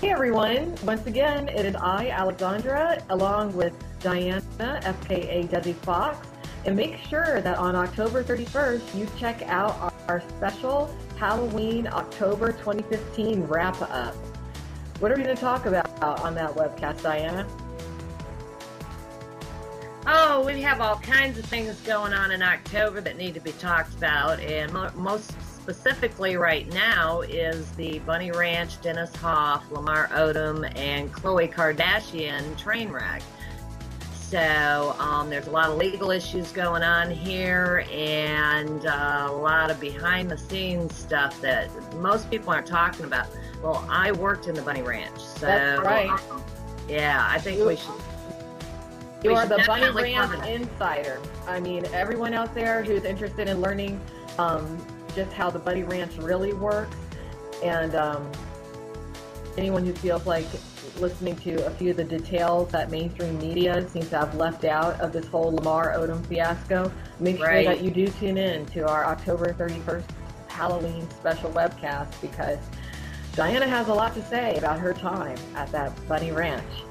Hey everyone, once again, it is I, Alexandra, along with Diana, FKA Desi Foxx, and make sure that on October 31st, you check out our special Halloween October 2015 wrap-up. What are we going to talk about on that webcast, Diana? Oh, we have all kinds of things going on in October that need to be talked about, and most specifically right now is the Bunny Ranch, Dennis Hof, Lamar Odom, and Khloe Kardashian train wreck. So there's a lot of legal issues going on here, and a lot of behind-the-scenes stuff that most people aren't talking about. Well, I worked in the Bunny Ranch, so that's right. Yeah, I think we should. You are the Bunny Ranch insider. I mean, everyone out there who's interested in learning just how the Bunny Ranch really works, and anyone who feels like listening to a few of the details that mainstream media seems to have left out of this whole Lamar Odom fiasco, make sure that you do tune in to our October 31st Halloween special webcast, because Diana has a lot to say about her time at that Bunny Ranch.